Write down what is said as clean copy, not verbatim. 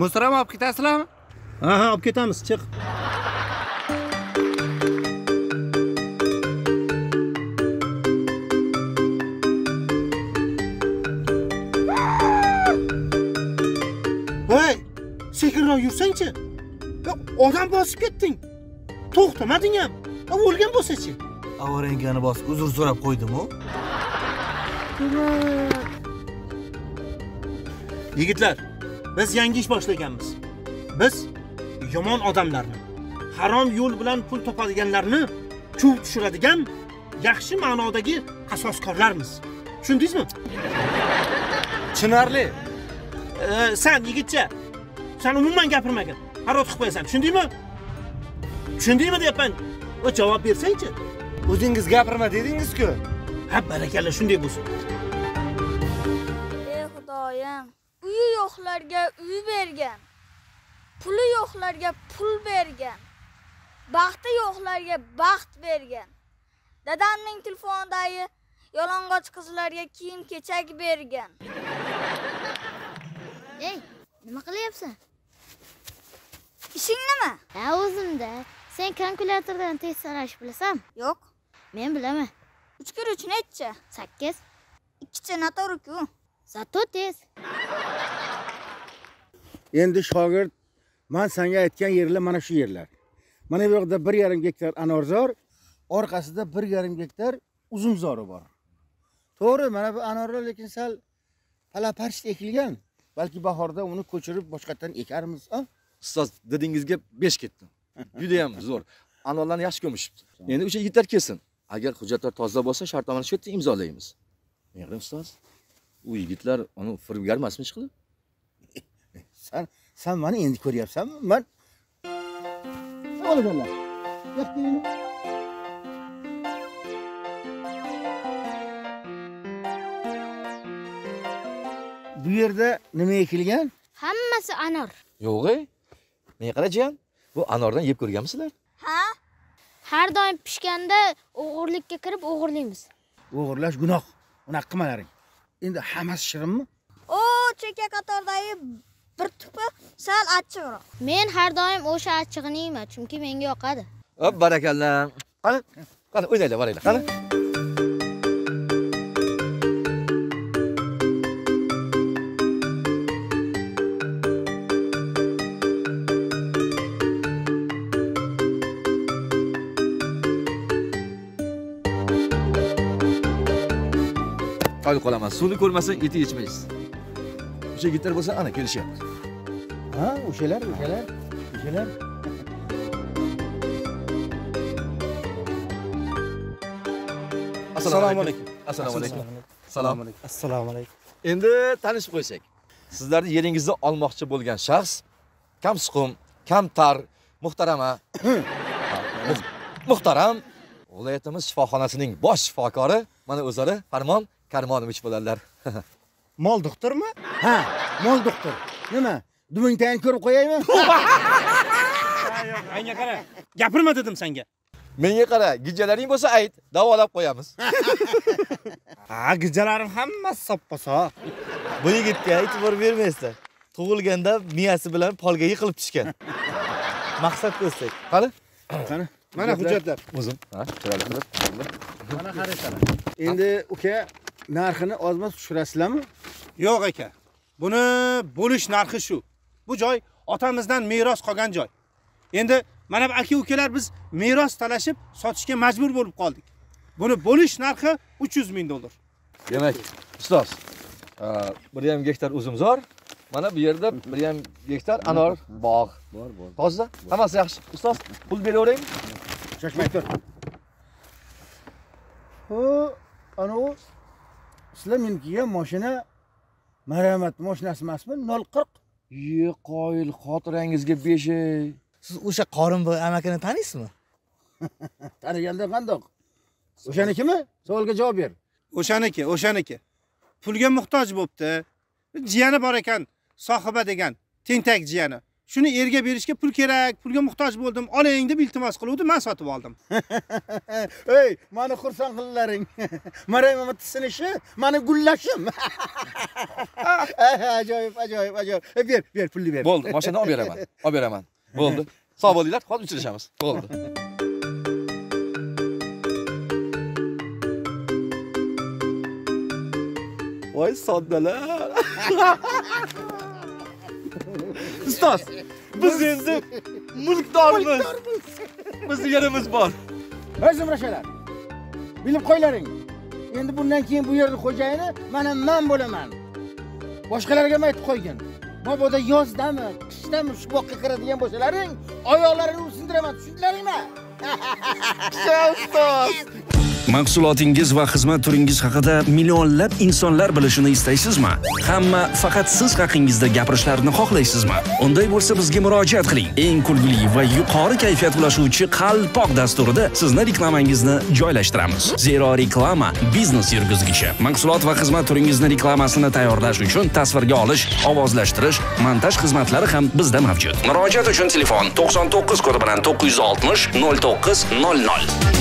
Musram alıp gitasizlarmi? Aha, alıp ketamiz, çık. Hey, sekirroq yursang-chi. Odam bosib ketding. To'xtamading ham. O'lgan bo'lsa-chi? Avarangani bosib uzr so'rab qo'ydim-ku. Yigitlar, biz yangi ish boshlaganmiz. Biz yomon odamlarni, harom yo'l bilan pul topadiganlarni chuv tushiradigan yaxshi ma'nodagi qasoskorlarmiz. Tushundingizmi? Chinarli. Sen yigitcha, sen umuman gapirmagin. Harot qilib qo'yasan, tushundingmi? Tushundingmi deyapman. O javob bersang-chi. O'zingiz gapirma dedingiz-ku. Ha, barakalla shunday bo'lsin. Ey Xudoyim, uyi yo'qlarga uy bergan. Puli yo'qlarga pul bergan. Baxti yo'qlarga baxt bergan. Dadamning telefonidagi yalang'och qizlarga kiyim-kechak bergan. Ey, nima qilyapsan? İşin nima? Ha, o'zimda. Sen kalkülatördan tez sarash bilasanmi? Yo'q. Men bilaman. 3 kere 3 necha? 8. 2 cha noto'g'ri-ku. Zato tez. Endi shogird, men senga aytgan yerlar mana shu yerlar. Mana bu yerda 1,5 gektar anorzor, orqasida 1,5 gektar uzumzori bor. To'g'ri, mana bu anorlar lekin sal palaparch ekilgan. Belki bahorda onu ko'chirib boshqatdan ekarmiz, a? Ustoz, dedingizga 5 ketdim. Judayam zo'r. Anorlarni yaxshi ko'mishibdi. Endi o'sha yigitlar kelsin. Agar hujjatlar toza bo'lsa, shartnomani shu yerda imzolaymiz. Yig'dim ustoz. U yigitlar uni firibgar emasmi ish qilib? Sen meni endi ko'ryapsanmi? Men o'laganlar. Yo'q, bu yerda nima ekilgan? Hammasi anor. Yo'g'i. Men qarajam, bu anordan yeb ko'rganmisizlar? Ha? Har doim pishganda o'g'irlikka kirib o'g'irlaymiz. O'g'irlash gunoh. Uni qilmalaring. Endi hammasi shirinmi? O, cheka qatordagi bir tupi sal achchiqroq. Men har doim o'sha achchig'ini yeyman, chunki menga yoqadi. Hop, barakalla. Qani, qani o'ynaylar, varanglar. Qani. Qo'l qolaman. Suvni ko'rmasang eti ichmaysiz. O'sha gitar bo'lsa ana kelishyapti. Ha, o'shalar. Assalomu alaykum. Assalomu alaykum. Endi tanishib qo'ysak. Sizlarni yeringizni olmoqchi bo'lgan shaxs kamsuqum, kamtar, muhtaram viloyatimiz shifoxonasining bosh shifokori mana o'zlari Farmon Karmonovich bo'larlar. Mol doktormi? Ha, mol doktor. Nima? Duming tayin ko'rib qo'yaymi? Menga qara. Gapirma dedim senga. Menga qara, gijalaring bo'lsa ayt, davolab qo'yamiz. Ha, gijalarim hammasi soppa-soq. Bu yigitga e'tibor bermaysiz. Tug'ilganda miyasi bilan polga yiqilib tushgan. Maqsad ko'rsak. Qani. Mana hujjatlar. O'zim. Ha, chiroyli. Mana xaritalar. Endi uka narxini ozmas tushirasizlarmi? Yo'q aka. Buni bo'lish narxi shu. Bu joy otamizdan meros qolgan joy. Endi mana bu aka-ukalar biz meros talashib sotishga majbur bo'lib qoldik. Buni bo'lish narxi $300 ming. Demak, ustoz, 1,5 gektar uzumzor, mana bu yerda 1,5 gektar anor bog' bor. Toza, hammasi yaxshi. Ustoz, pul beravering. Chakmay tur. Ho, ana sizlar menga mashina maramat mashinasi emasmi? 040. Ye, qoyil, xotirangizga 5. Siz o'sha Qorinboy amakini taniysizmi? Taniganda qandoq? O'shanikimi? Savolga javob ber. O'shaniki. Pulga muhtoj bo'pti. Jiyani bor ekan, Sohiba degan, tentak jiyani. Şunu erge berishga pul kerak, pulga muhtoj bo'ldim, oling deb iltimos qiluvdi, men sotib oldim. Ey, meni xursand qildilaring. Maray Mamat sinishi, meni gullashim. Ajoyib. Ber, pulni ber. Bo'ldi, mashinadan olib beraman. Bo'ldi. Sog' bo'linglar, hozir uchrashamiz. Bo'ldi. Voy soddalar. Ustoz, biz endi mulkdormiz. Bizning yerimiz bor. O'zim rashalar. Bilib qo'ylaring. Endi bundan keyin bu yerning xo'jayini mana men bo'laman. Boshqalarga aytib qo'ygin. Mabodo yozdami, qishdami shu boqqa kiradigan bo'lsalaring, oyoqlaringni sindiraman, tushundinglarmi? Ustoz. Mahsulotingiz va xizmat turingiz haqida millionlab insonlar bilishini istaysizmi? Hamma faqat siz haqingizda gapirishlarini xohlaysizmi? Unday bo'lsa bizga murojaat qiling. Eng kulgili va yuqori kayfiyat ulashuvchi Qalpoq dasturida sizni reklamangizni joylashtiramiz. Zero reklama biznes yurgizgichi. Mahsulot va xizmat turingizni reklamasini tayyorlash uchun tasvirga olish, ovozlashtirish, montaj xizmatlari ham bizda mavjud. Murojaat uchun telefon 99 kodi bilan 960 0900.